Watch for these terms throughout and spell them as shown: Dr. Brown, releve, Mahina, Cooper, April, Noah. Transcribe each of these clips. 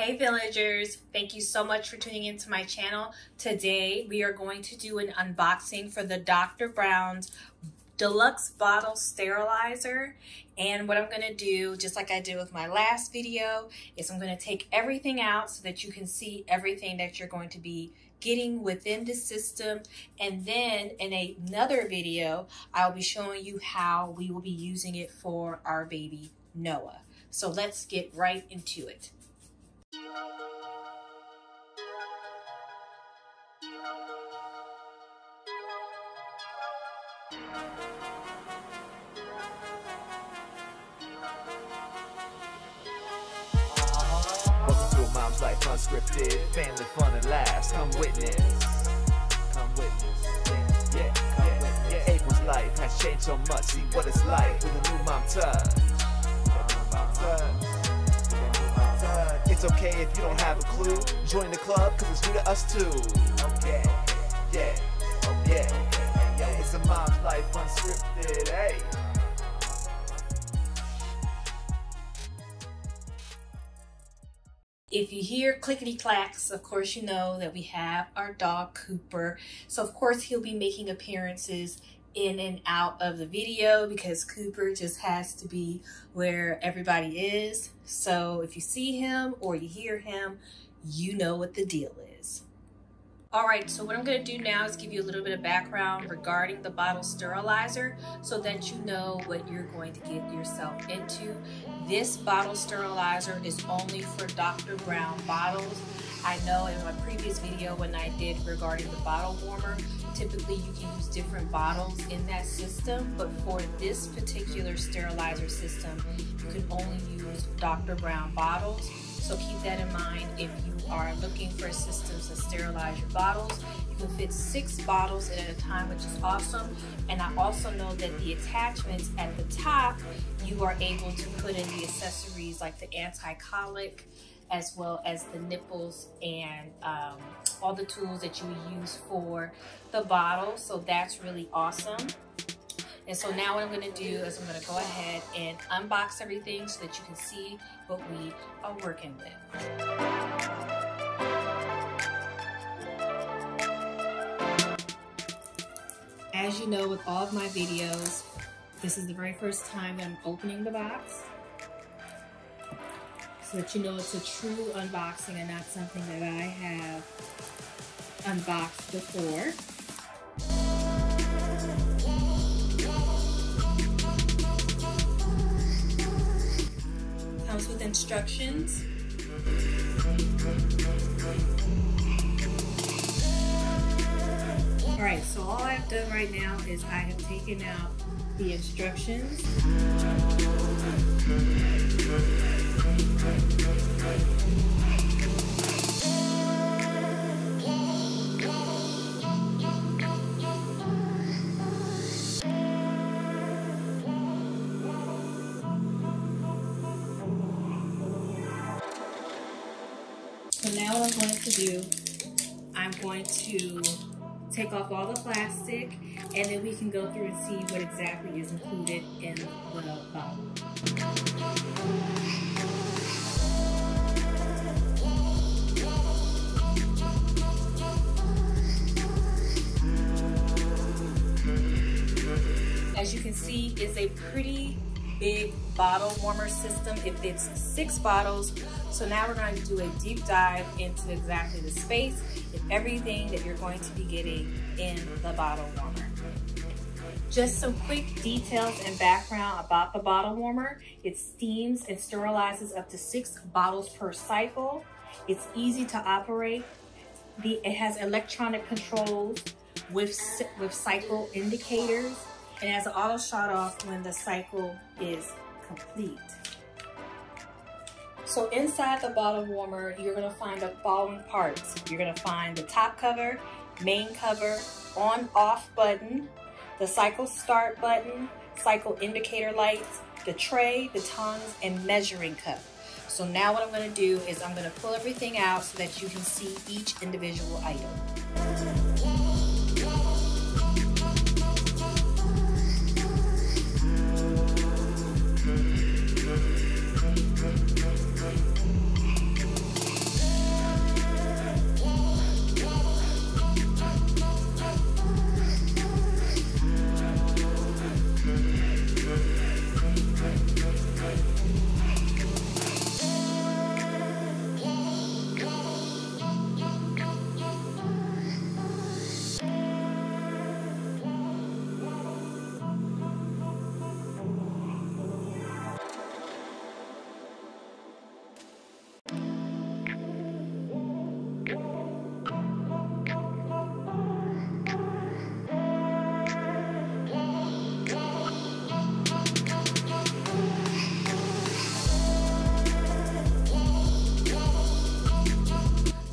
Hey villagers, thank you so much for tuning into my channel. Today we are going to do an unboxing for the Dr. Brown's Deluxe Bottle Sterilizer. And what I'm gonna do, just like I did with my last video, is I'm gonna take everything out so that you can see everything that you're going to be getting within the system. And then in another video, I'll be showing you how we will be using it for our baby Noah. So let's get right into it. Welcome to a mom's life unscripted, family fun and laughs. Come witness, yeah. April's life has changed so much. See what it's like with a new mom touch. It's okay if you don't have a clue. Join the club, cause it's new to us too. Okay, yeah. It's a mom's life unscripted, hey. If you hear clickety clacks, of course you know that we have our dog Cooper. So of course he'll be making appearances in and out of the video because Cooper just has to be where everybody is. So if you see him or you hear him, you know what the deal is. All right, so what I'm gonna do now is give you a little bit of background regarding the bottle sterilizer so that you know what you're going to get yourself into. This bottle sterilizer is only for Dr. Brown bottles. I know in my previous video when I did regarding the bottle warmer, typically you can use different bottles in that system, but for this particular sterilizer system, you can only use Dr. Brown bottles. So keep that in mind if you are looking for systems to sterilize your bottles. You can fit 6 bottles in at a time, which is awesome. And I also know that the attachments at the top, you are able to put in the accessories like the anti-colic, as well as the nipples and all the tools that you would use for the bottle. So that's really awesome. And so now what I'm gonna do is I'm gonna go ahead and unbox everything so that you can see what we are working with. As you know, with all of my videos, this is the very first time that I'm opening the box, so that you know it's a true unboxing and not something that I have unboxed before. Comes with instructions. All right, so all I've done right now is I have taken out the instructions. So now what I'm going to do, I'm going to take off all the plastic, and then we can go through and see what exactly is included in the bottle. As you can see, it's a pretty big bottle warmer system. It fits 6 bottles. So now we're going to do a deep dive into exactly the space and everything that you're going to be getting in the bottle warmer. Just some quick details and background about the bottle warmer. It steams and sterilizes up to 6 bottles per cycle. It's easy to operate. It has electronic controls with cycle indicators. And has an auto shut off when the cycle is complete. So inside the bottle warmer, you're gonna find the following parts. You're gonna find the top cover, main cover, on/off button, the cycle start button, cycle indicator lights, the tray, the tongs, and measuring cup. So now what I'm gonna do is I'm gonna pull everything out so that you can see each individual item.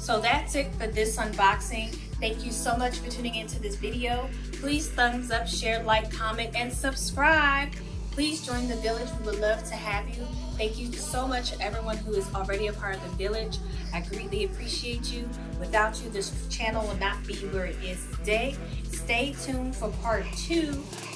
So that's it for this unboxing. Thank you so much for tuning into this video. Please thumbs up, share, like, comment, and subscribe. Please join the village. We would love to have you. Thank you so much to everyone who is already a part of the village. I greatly appreciate you. Without you, this channel will not be where it is today. Stay tuned for part 2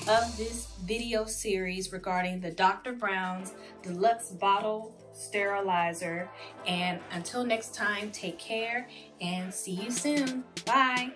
of this video series regarding the Dr. Brown's Deluxe Bottle Sterilizer. And until next time, take care and see you soon. Bye.